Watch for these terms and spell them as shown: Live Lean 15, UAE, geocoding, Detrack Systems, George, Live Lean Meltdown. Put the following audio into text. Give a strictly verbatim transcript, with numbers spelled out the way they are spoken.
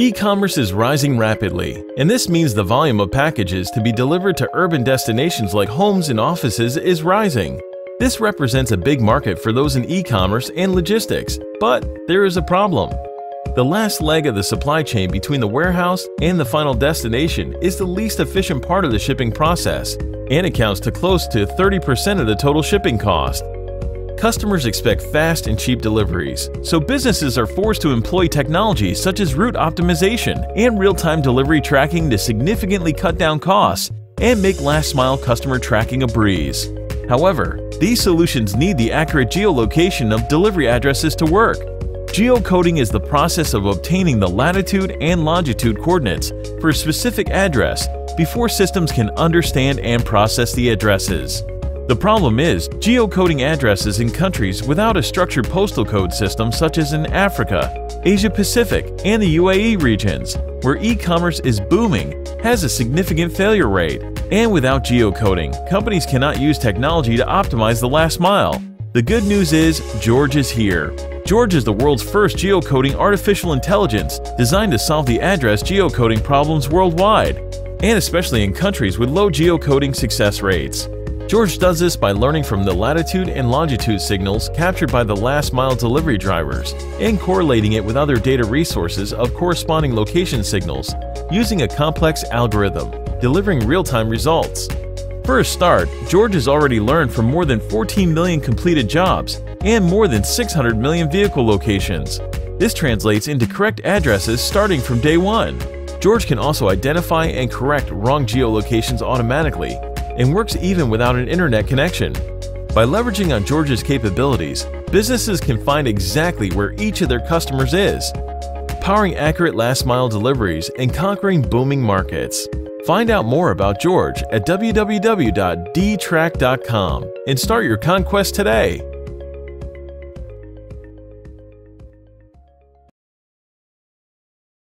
E-commerce is rising rapidly, and this means the volume of packages to be delivered to urban destinations like homes and offices is rising. This represents a big market for those in e-commerce and logistics, but there is a problem. The last leg of the supply chain between the warehouse and the final destination is the least efficient part of the shipping process and accounts to close to thirty percent of the total shipping cost. Customers expect fast and cheap deliveries, so businesses are forced to employ technologies such as route optimization and real-time delivery tracking to significantly cut down costs and make last-mile customer tracking a breeze. However, these solutions need the accurate geolocation of delivery addresses to work. Geocoding is the process of obtaining the latitude and longitude coordinates for a specific address before systems can understand and process the addresses. The problem is, geocoding addresses in countries without a structured postal code system such as in Africa, Asia Pacific, and the U A E regions, where e-commerce is booming, has a significant failure rate. And without geocoding, companies cannot use technology to optimize the last mile. The good news is, George is here. George is the world's first geocoding artificial intelligence designed to solve the address geocoding problems worldwide, and especially in countries with low geocoding success rates. George does this by learning from the latitude and longitude signals captured by the last-mile delivery drivers and correlating it with other data resources of corresponding location signals using a complex algorithm, delivering real-time results. For a start, George has already learned from more than fourteen million completed jobs and more than six hundred million vehicle locations. This translates into correct addresses starting from day one. George can also identify and correct wrong geolocations automatically, and works even without an internet connection. By leveraging on George's capabilities, businesses can find exactly where each of their customers is, powering accurate last-mile deliveries and conquering booming markets. Find out more about George at w w w dot detrack dot com and start your conquest today.